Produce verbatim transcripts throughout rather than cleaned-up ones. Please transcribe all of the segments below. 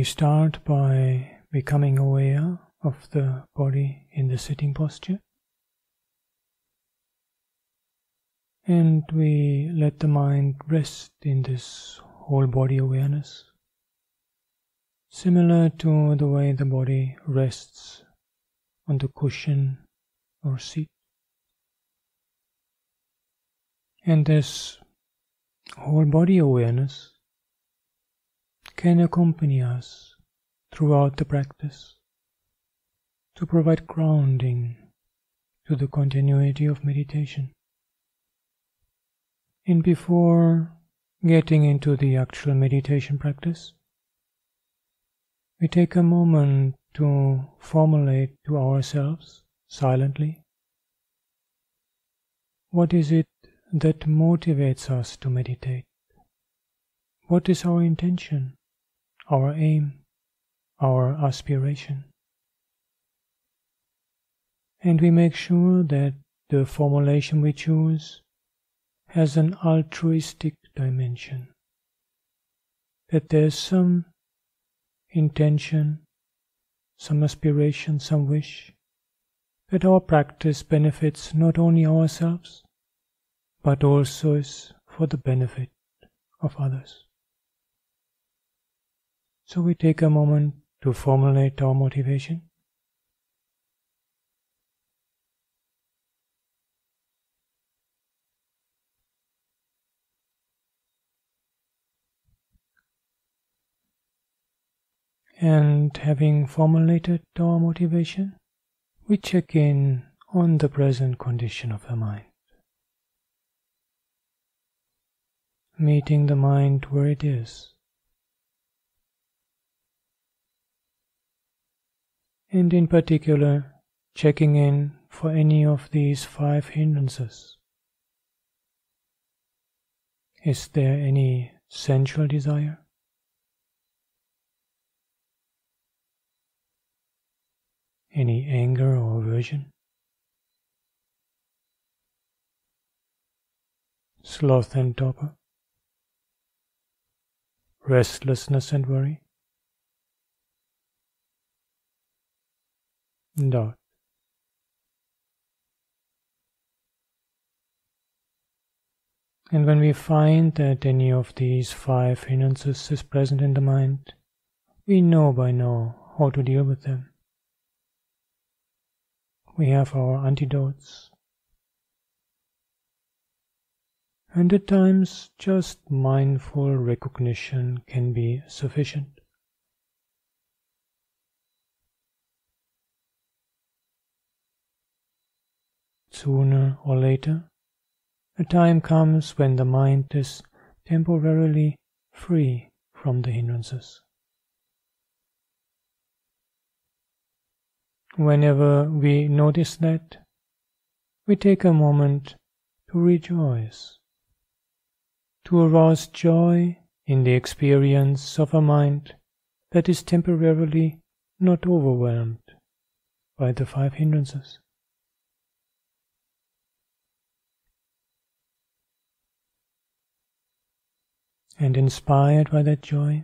we start by becoming aware of the body in the sitting posture, and we let the mind rest in this whole body awareness, similar to the way the body rests on the cushion or seat. And this whole body awareness can accompany us throughout the practice to provide grounding to the continuity of meditation. And before getting into the actual meditation practice, we take a moment to formulate to ourselves, silently, what is it that motivates us to meditate? What is our intention, our aim, our aspiration? And we make sure that the formulation we choose has an altruistic dimension, that there's some intention, some aspiration, some wish, that our practice benefits not only ourselves, but also is for the benefit of others. So we take a moment to formulate our motivation. And having formulated our motivation, we check in on the present condition of the mind, meeting the mind where it is, and in particular checking in for any of these five hindrances. Is there any sensual desire? Any anger or aversion? Sloth and torpor? Restlessness and worry? Doubt? And when we find that any of these five hindrances is present in the mind, we know by now how to deal with them. We have our antidotes, and at times just mindful recognition can be sufficient. Sooner or later, a time comes when the mind is temporarily free from the hindrances. Whenever we notice that, we take a moment to rejoice, to arouse joy in the experience of a mind that is temporarily not overwhelmed by the five hindrances. And inspired by that joy,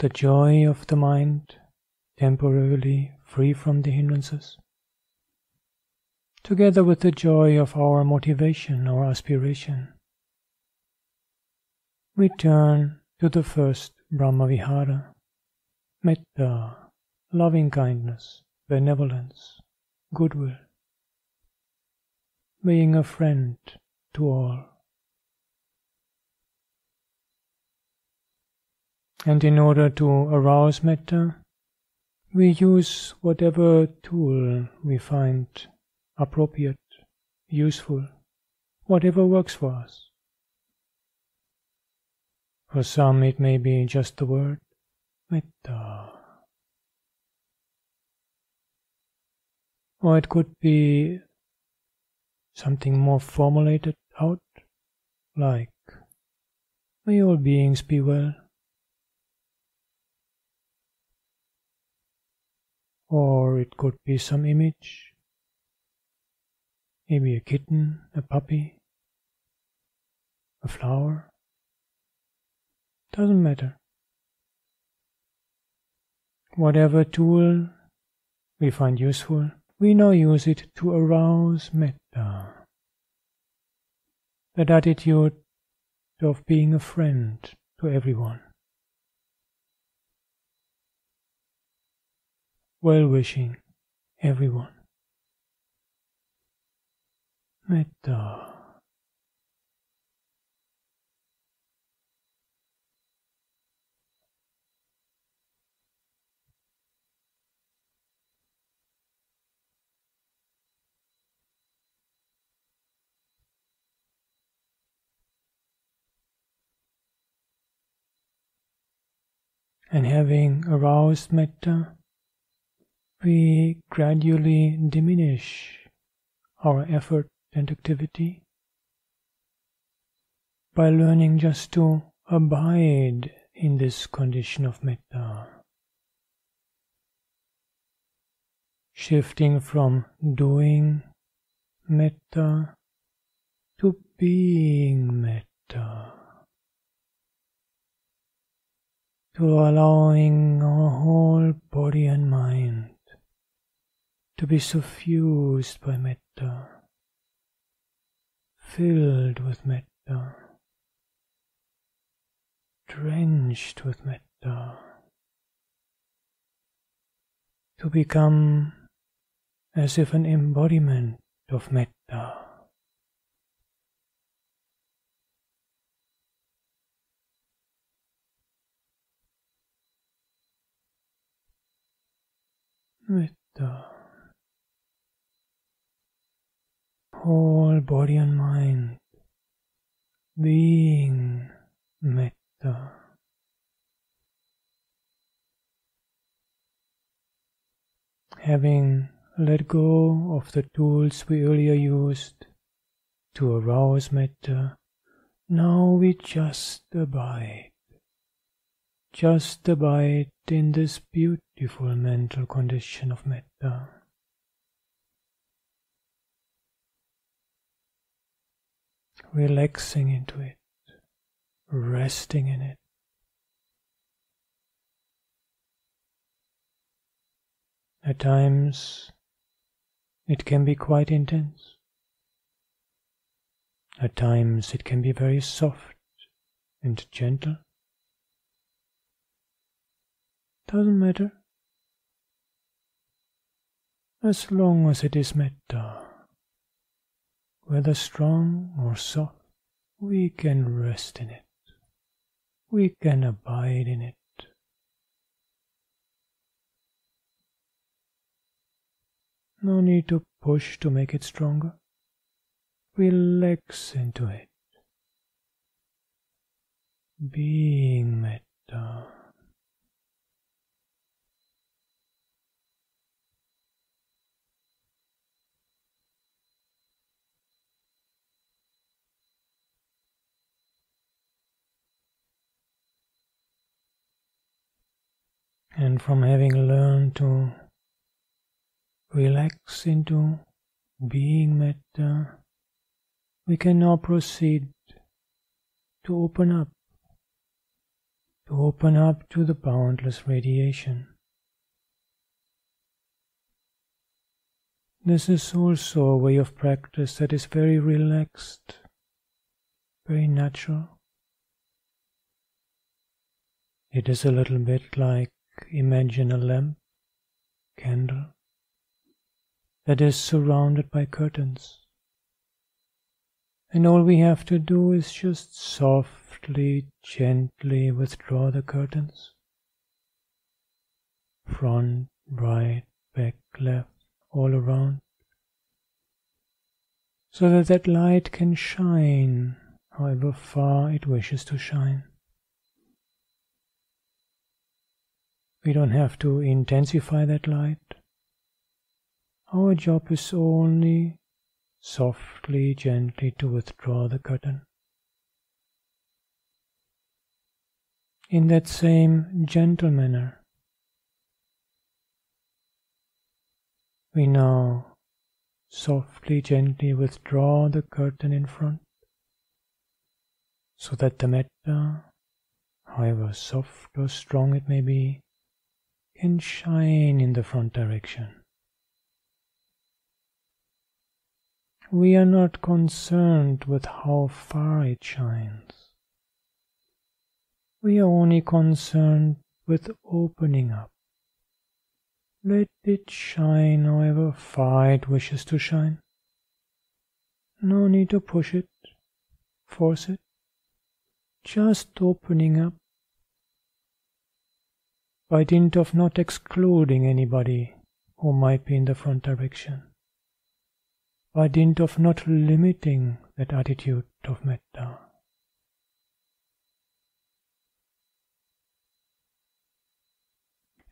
the joy of the mind temporarily free from the hindrances, together with the joy of our motivation or aspiration, we turn to the first Brahmavihara, metta, loving-kindness, benevolence, goodwill, being a friend to all. And in order to arouse metta, we use whatever tool we find appropriate, useful, whatever works for us. For some it may be just the word metta, or it could be something more formulated out, like, may all beings be well, or it could be some image, maybe a kitten, a puppy, a flower, doesn't matter. Whatever tool we find useful, we now use it to arouse metta, that attitude of being a friend to everyone, well-wishing everyone. Metta. And having aroused metta, we gradually diminish our effort and activity by learning just to abide in this condition of metta, shifting from doing metta to being metta, to allowing our whole body and mind to be suffused by metta, filled with metta, drenched with metta, to become as if an embodiment of metta. Metta. Whole body and mind being metta. Having let go of the tools we earlier used to arouse metta, now we just abide. Just abide in this beautiful mental condition of metta. Relaxing into it, resting in it. At times it can be quite intense. At times it can be very soft and gentle. Doesn't matter, as long as it is metta, whether strong or soft, we can rest in it, we can abide in it. No need to push to make it stronger, relax into it, being metta. And from having learned to relax into being metta, we can now proceed to open up, to open up to the boundless radiation. This is also a way of practice that is very relaxed, very natural. It is a little bit like, imagine a lamp, candle, that is surrounded by curtains, and all we have to do is just softly, gently withdraw the curtains, front, right, back, left, all around, so that that light can shine however far it wishes to shine. We don't have to intensify that light. Our job is only softly, gently to withdraw the curtain. In that same gentle manner, we now softly, gently withdraw the curtain in front, so that the metta, however soft or strong it may be, and shine in the front direction. We are not concerned with how far it shines. We are only concerned with opening up. Let it shine however far it wishes to shine. No need to push it, force it. Just opening up. By dint of not excluding anybody who might be in the front direction. By dint of not limiting that attitude of metta.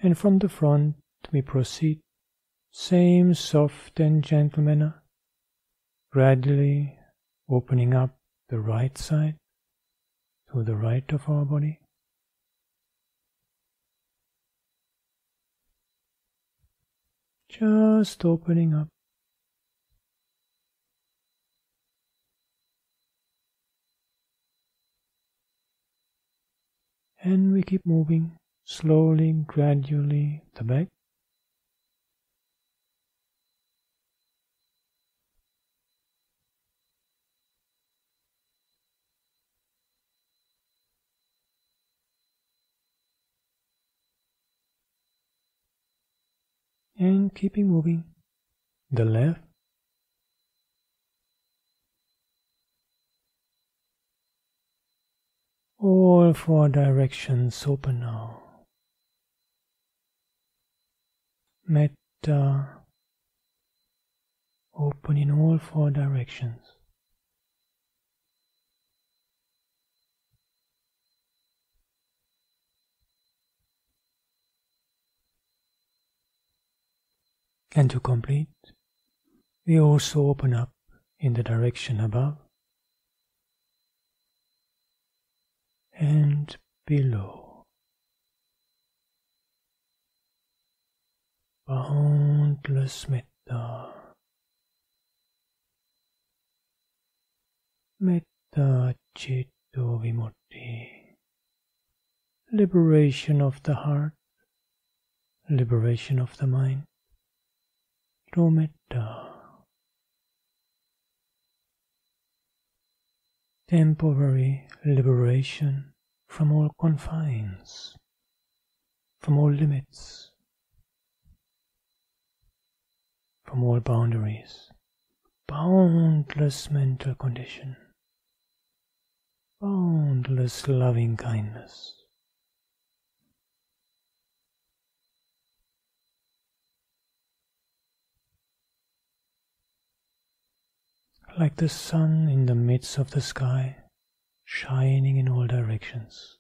And from the front we proceed, same soft and gentle manner, gradually opening up the right side to the right of our body. Just opening up. And we keep moving slowly, gradually, the back. And keeping moving, the left. All four directions open now. Metta open in all four directions. And to complete, we also open up in the direction above and below. Boundless metta. Metta Chitto Vimutti. Liberation of the heart, liberation of the mind. Through metta. Temporary liberation from all confines, from all limits, from all boundaries, boundless mental condition, boundless loving kindness. Like the sun in the midst of the sky, shining in all directions.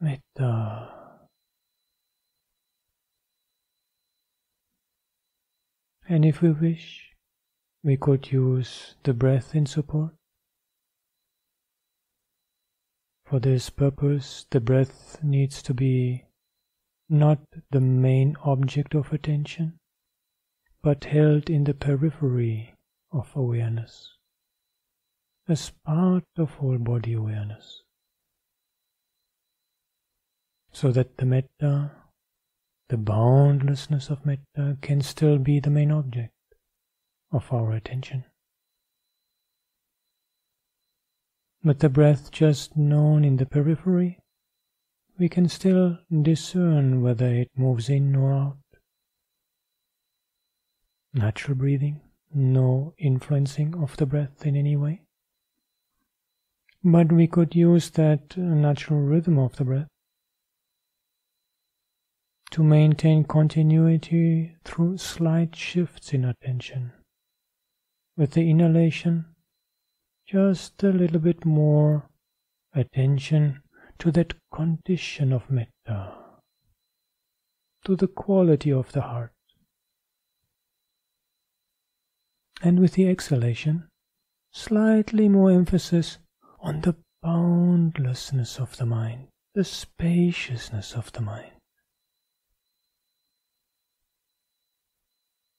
Metta. And if we wish, we could use the breath in support. For this purpose, the breath needs to be not the main object of attention, but held in the periphery of awareness, as part of whole body awareness, so that the metta, the boundlessness of metta, can still be the main object of our attention. With the breath just known in the periphery, we can still discern whether it moves in or out. Natural breathing, no influencing of the breath in any way. But we could use that natural rhythm of the breath to maintain continuity through slight shifts in attention. With the inhalation, just a little bit more attention to that condition of metta, to the quality of the heart. And with the exhalation, slightly more emphasis on the boundlessness of the mind, the spaciousness of the mind.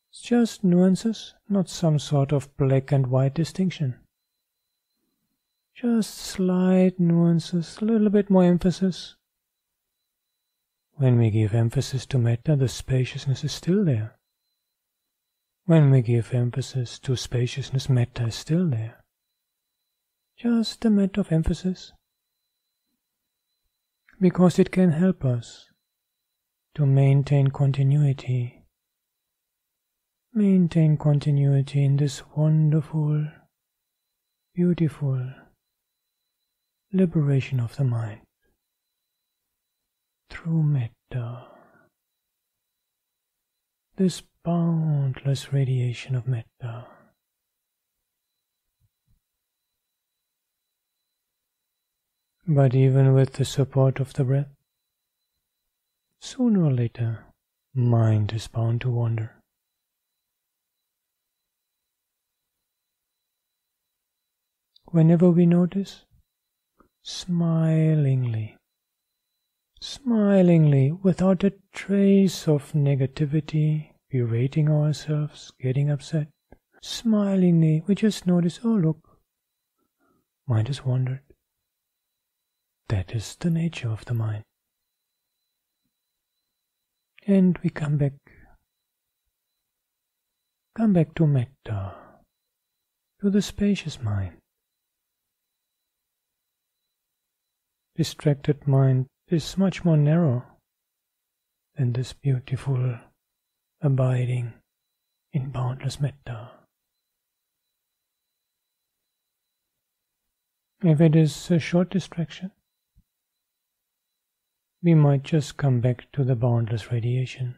It's just nuances, not some sort of black and white distinction. Just slight nuances, a little bit more emphasis When we give emphasis to metta, the spaciousness is still there. When we give emphasis to spaciousness, metta is still there. Just a matter of emphasis. Because it can help us to maintain continuity. Maintain continuity in this wonderful, beautiful liberation of the mind. Through metta, this boundless radiation of metta. But even with the support of the breath, sooner or later, mind is bound to wander. Whenever we notice, smilingly, smilingly, without a trace of negativity, berating ourselves, getting upset, smilingly, we just notice, oh look, mind has wandered. That is the nature of the mind. And we come back, come back to metta, to the spacious mind. Distracted mind is much more narrow than this beautiful abiding in boundless metta. If it is a short distraction, we might just come back to the boundless radiation.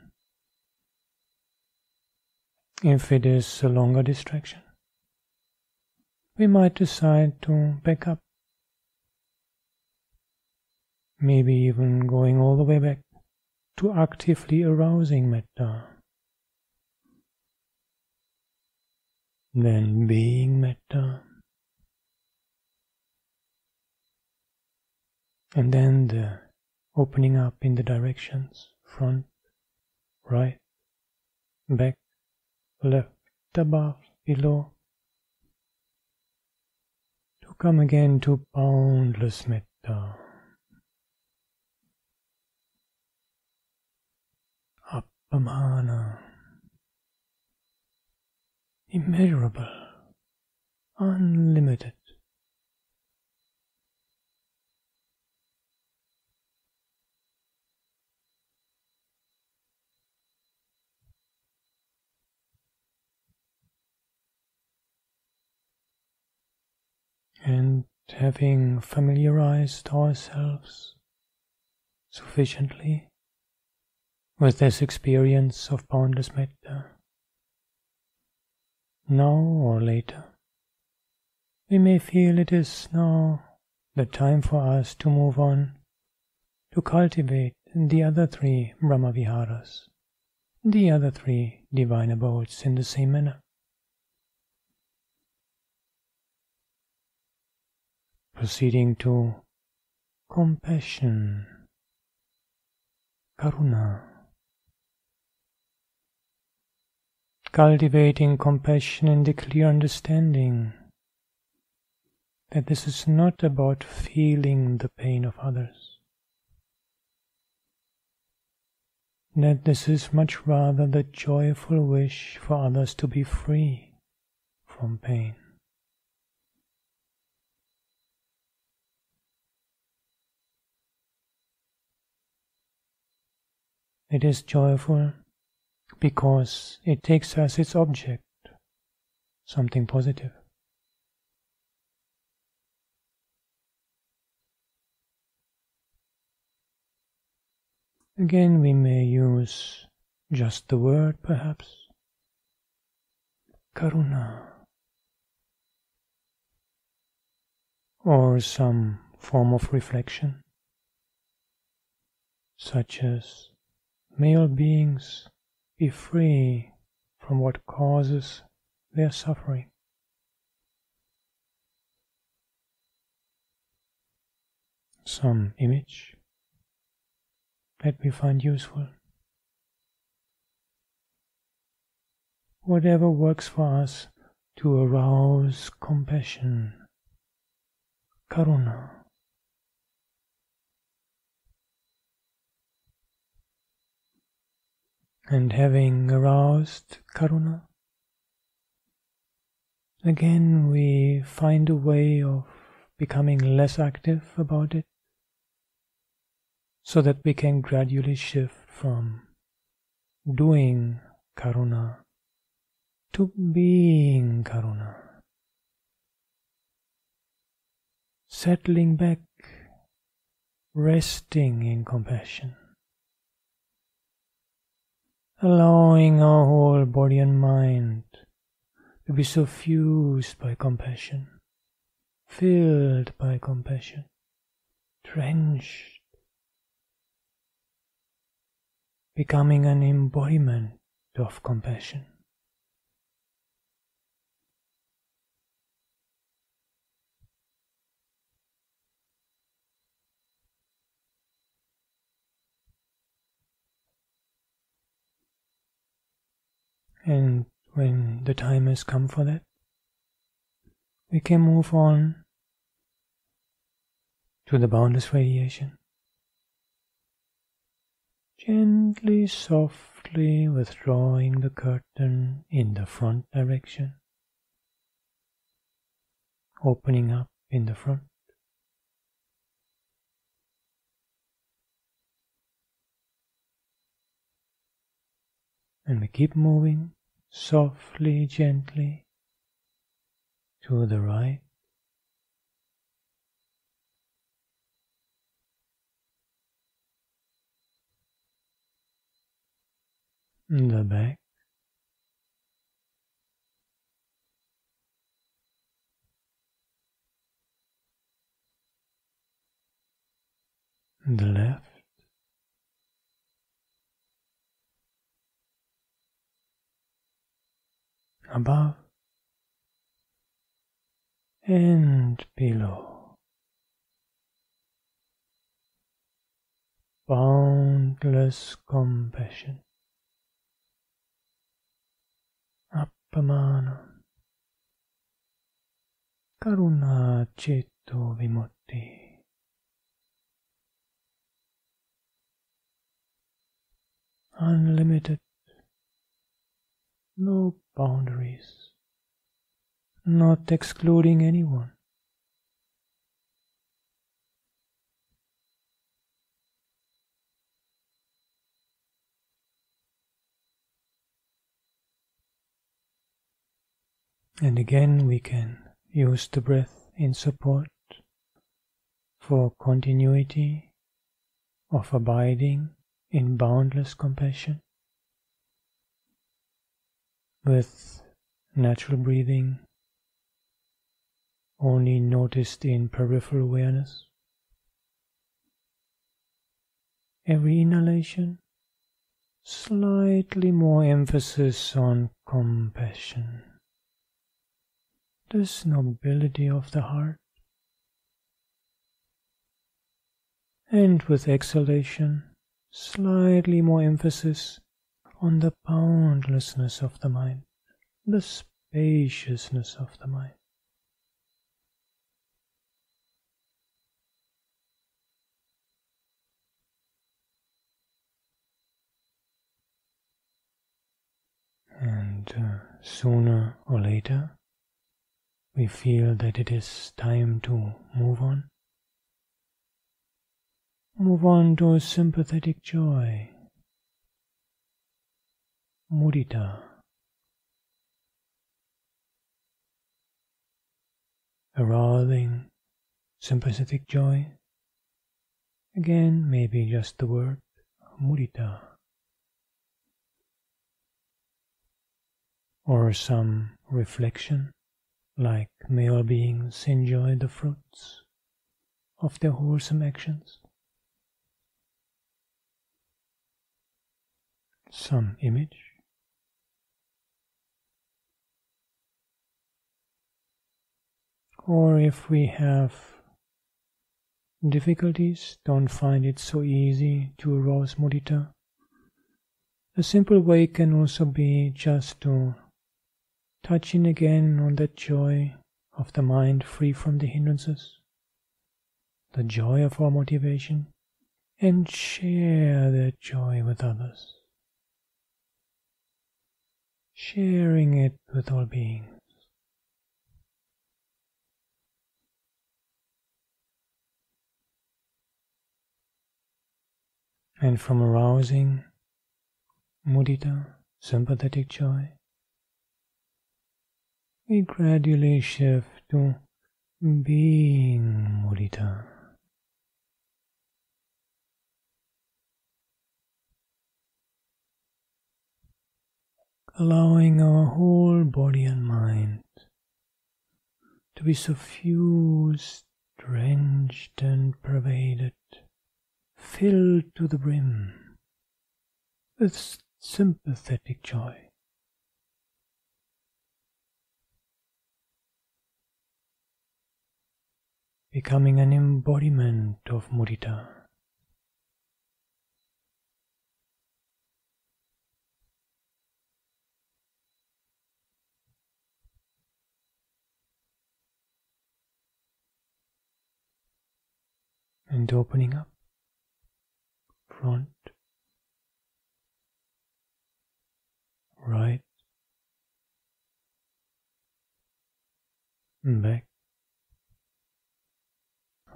If it is a longer distraction, we might decide to back up, maybe even going all the way back to actively arousing metta, then being metta, and then the opening up in the directions, front, right, back, left, above, below, to come again to boundless metta. Appamano, immeasurable, unlimited. And having familiarized ourselves sufficiently with this experience of boundless metta, now or later, we may feel it is now the time for us to move on, to cultivate the other three Brahmaviharas, the other three divine abodes in the same manner. Proceeding to compassion, karuna, cultivating compassion in the clear understanding that this is not about feeling the pain of others, that this is much rather the joyful wish for others to be free from pain. It is joyful because it takes as its object something positive. Again, we may use just the word, perhaps, karuna, or some form of reflection, such as, may all beings be free from what causes their suffering. Some image that we find useful. Whatever works for us to arouse compassion, karuna. and having aroused karuna, again we find a way of becoming less active about it, so that we can gradually shift from doing karuna to being karuna, settling back, resting in compassion, allowing our whole body and mind to be suffused by compassion, filled by compassion, drenched, becoming an embodiment of compassion. And when the time has come for that, we can move on to the boundless radiation. Gently, softly withdrawing the curtain in the front direction, opening up in the front. And we keep moving softly, gently, to the right, the back, the left, above, and below, boundless compassion, Appamano Karuna ceto vimotti. Unlimited, no boundaries, not excluding anyone. And again we can use the breath in support for continuity of abiding in boundless compassion with natural breathing, only noticed in peripheral awareness. Every inhalation, slightly more emphasis on compassion, this nobility of the heart, and with exhalation, slightly more emphasis on the boundlessness of the mind, the spaciousness of the mind. And uh, sooner or later, we feel that it is time to move on. Move on to a sympathetic joy, Mudita, arousing sympathetic joy. Again, maybe just the word Mudita, or some reflection, like may all beings enjoy the fruits of their wholesome actions. Some image. Or if we have difficulties, don't find it so easy to arouse mudita, a simple way can also be just to touch in again on that joy of the mind free from the hindrances, the joy of our motivation, and share that joy with others. sharing it with all beings. And from arousing mudita, sympathetic joy, we gradually shift to being mudita. Allowing our whole body and mind to be suffused, drenched and pervaded, filled to the brim with sympathetic joy. Becoming an embodiment of mudita. And opening up, front, right, back,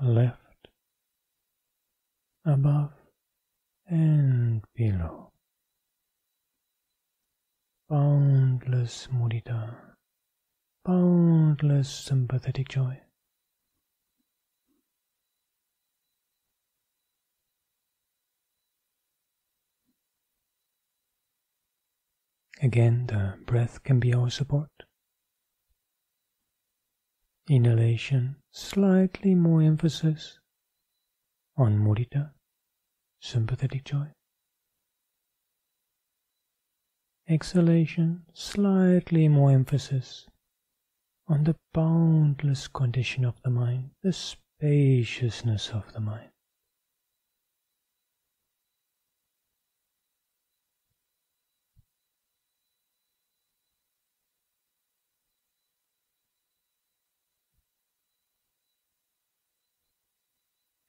left, above and below. Boundless mudita, boundless sympathetic joy. Again, the breath can be our support. Inhalation, slightly more emphasis on mudita, sympathetic joy. Exhalation, slightly more emphasis on the boundless condition of the mind, the spaciousness of the mind.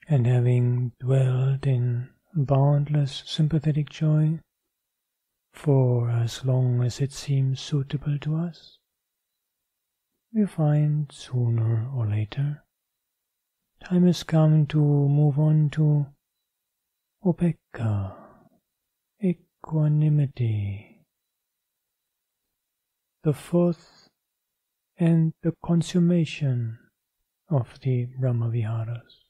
And having dwelled in boundless sympathetic joy for as long as it seems suitable to us, we find sooner or later time has come to move on to Upekkhā, equanimity, the fourth and the consummation of the Brahmaviharas.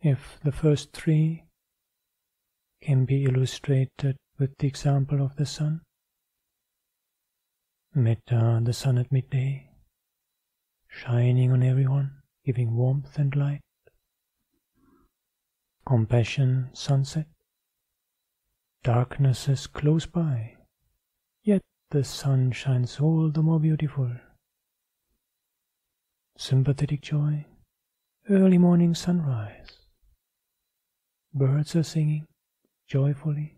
If the first three can be illustrated with the example of the sun, Metta, the sun at midday, shining on everyone, giving warmth and light. Compassion, sunset. Darkness is close by, yet the sun shines all the more beautiful. Sympathetic joy, early morning sunrise. Birds are singing joyfully.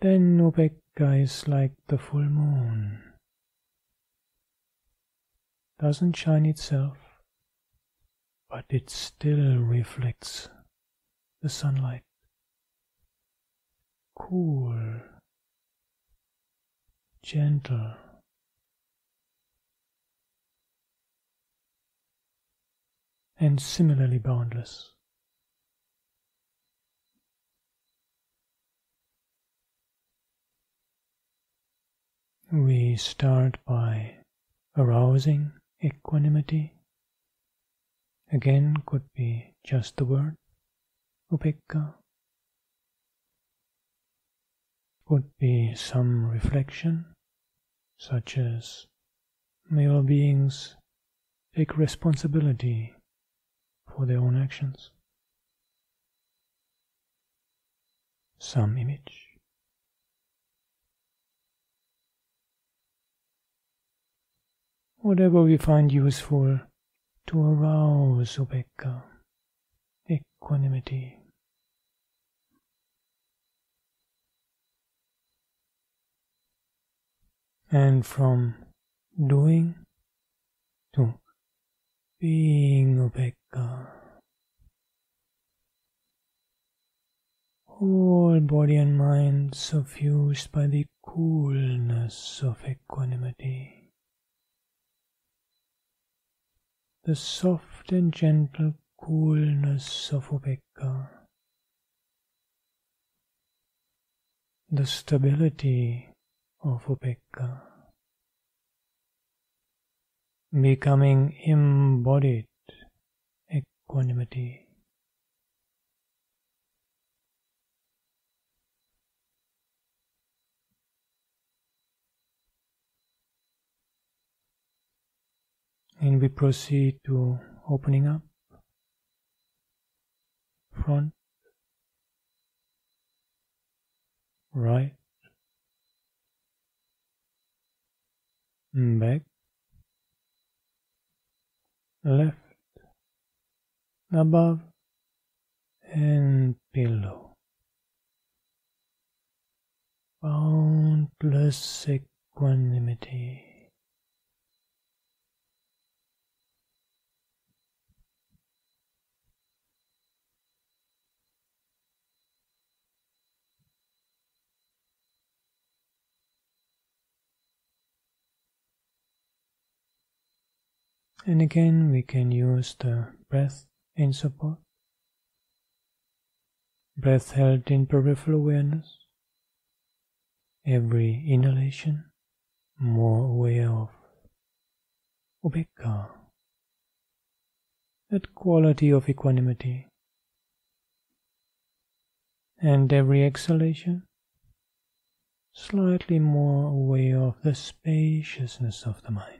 Then Upekkhā is like the full moon. Doesn't shine itself, but it still reflects the sunlight. Cool, gentle. And similarly boundless. We start by arousing equanimity. Again, could be just the word, Upekkhā. Could be some reflection, such as, may all beings take responsibility for their own actions. Some image. Whatever we find useful to arouse Upekkhā, equanimity. And from doing to being Upekkhā, all body and mind suffused by the coolness of equanimity. The soft and gentle coolness of Upekkhā. The stability of Upekkhā. Becoming embodied equanimity. And we proceed to opening up front, right, back, left, above and below. Boundless equanimity. And again, we can use the breath in support. Breath held in peripheral awareness. Every inhalation, more aware of Upekkhā, that quality of equanimity. And every exhalation, slightly more aware of the spaciousness of the mind.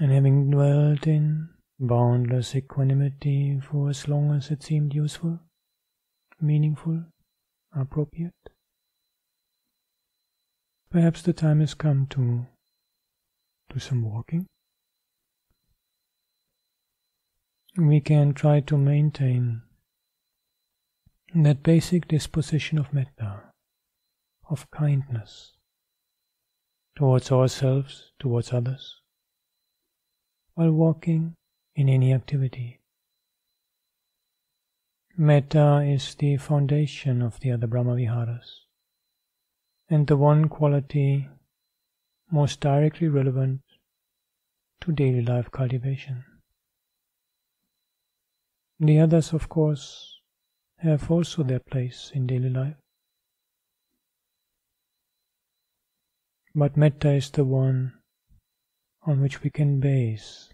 And having dwelt in boundless equanimity for as long as it seemed useful, meaningful, appropriate, perhaps the time has come to do some walking. We can try to maintain that basic disposition of metta, of kindness, towards ourselves, towards others, while walking in any activity. Metta is the foundation of the other Brahmaviharas, and the one quality most directly relevant to daily life cultivation. The others, of course, have also their place in daily life, but metta is the one on which we can base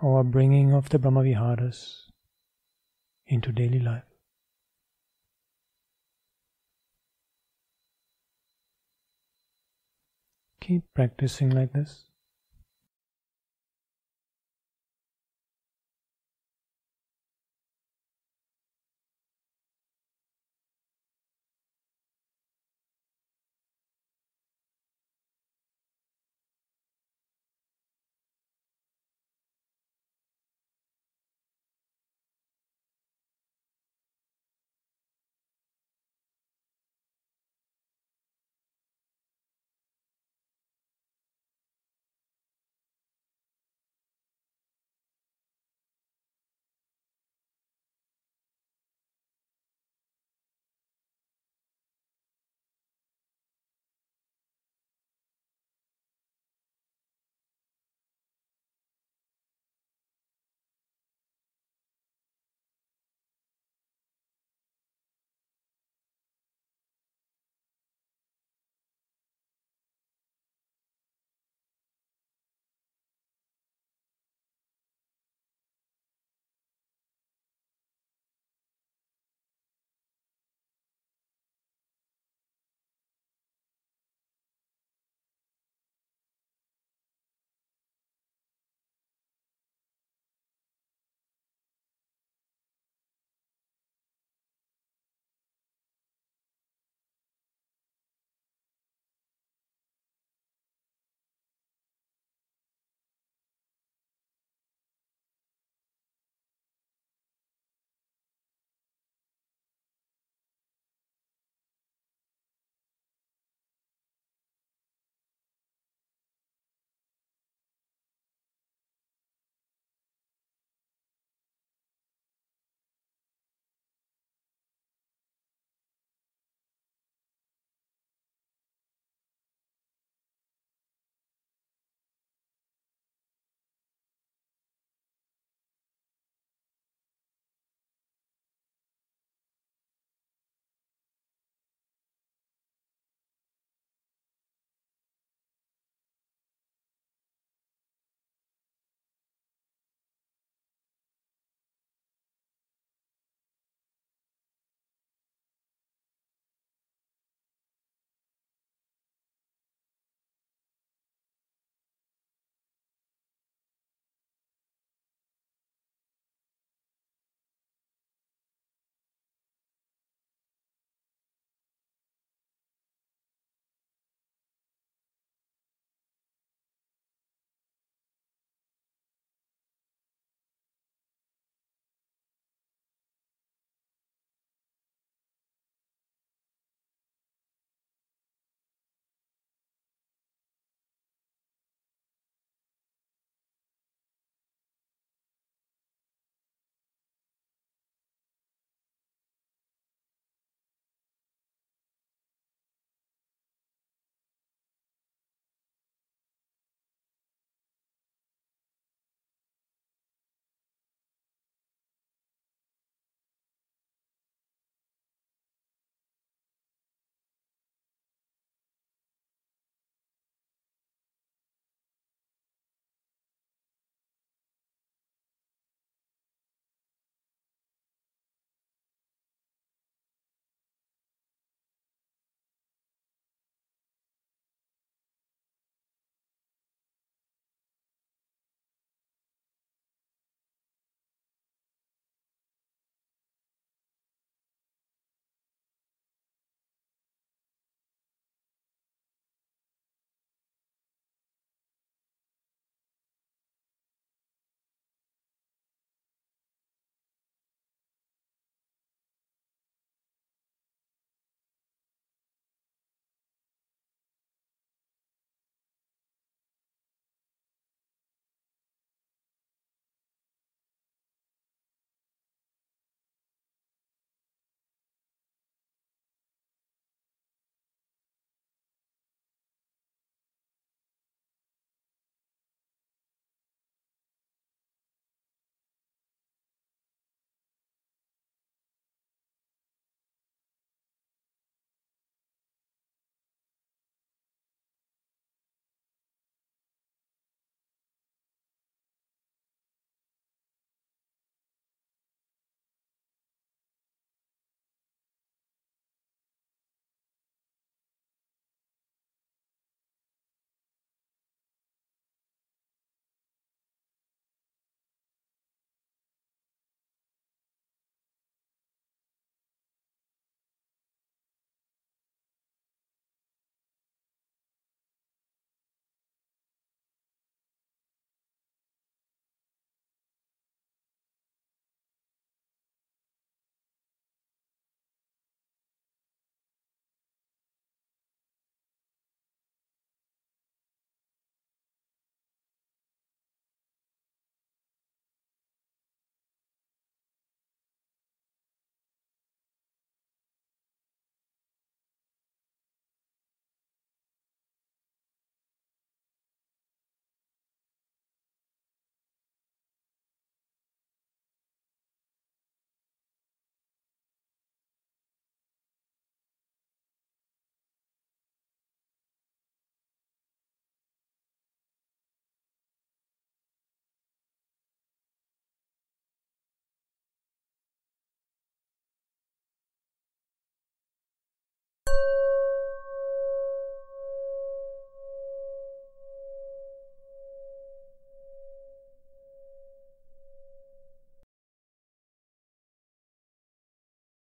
our bringing of the Brahmaviharas into daily life. Keep practicing like this.